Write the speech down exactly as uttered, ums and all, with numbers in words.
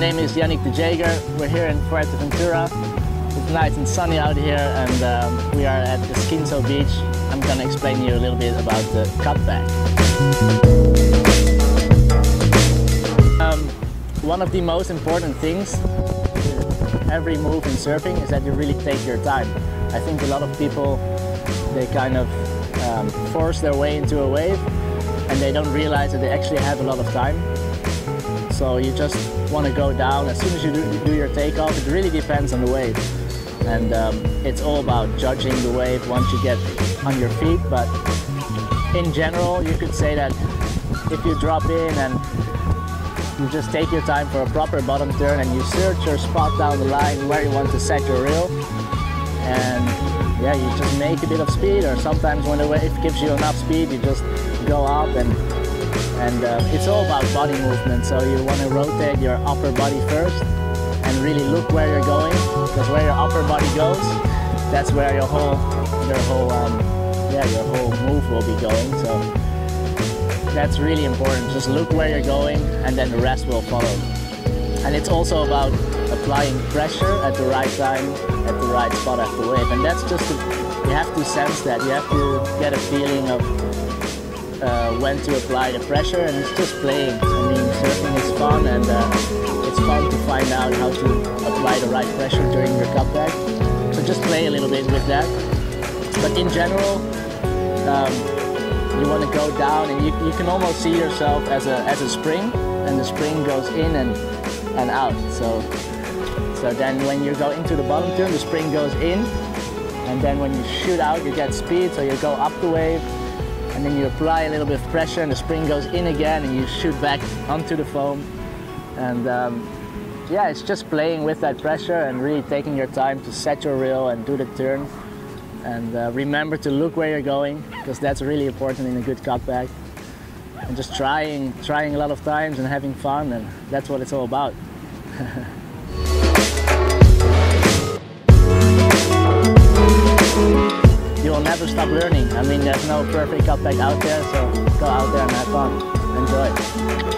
name is Yannick de Jager. We're here in Fuerteventura. It's nice and sunny out here, and um, we are at the Schinzo beach. I'm going to explain to you a little bit about the cutback. Um, one of the most important things every move in surfing is that you really take your time. I think a lot of people, they kind of um, force their way into a wave, and they don't realize that they actually have a lot of time. So you just want to go down as soon as you do, do your takeoff. It really depends on the wave, and um, it's all about judging the wave once you get on your feet. But in general, you could say that if you drop in and you just take your time for a proper bottom turn and you search your spot down the line where you want to set your reel, and yeah, you just make a bit of speed, or sometimes when the wave gives you enough speed, you just go up. and And uh, it's all about body movement, so you want to rotate your upper body first and really look where you're going, because where your upper body goes, that's where your whole, your whole, um, yeah, your whole move will be going. So that's really important. Just look where you're going, and then the rest will follow. And it's also about applying pressure at the right time, at the right spot after the wave. And that's just a, you have to sense that. You have to get a feeling of Uh, when to apply the pressure, and it's just playing. I mean, surfing is fun, and uh, it's fun to find out how to apply the right pressure during your cutback. So just play a little bit with that. But in general, um, you want to go down, and you, you can almost see yourself as a as a spring, and the spring goes in and and out. So so then when you go into the bottom turn, the spring goes in, and then when you shoot out, you get speed. So you go up the wave, and then you apply a little bit of pressure, and the spring goes in again, and you shoot back onto the foam. And um, yeah, it's just playing with that pressure and really taking your time to set your reel and do the turn. And uh, remember to look where you're going, because that's really important in a good cutback. And just trying, trying a lot of times and having fun, and that's what it's all about. Never stop learning. I mean, there's no perfect cutback out there, so go out there and have fun. Enjoy.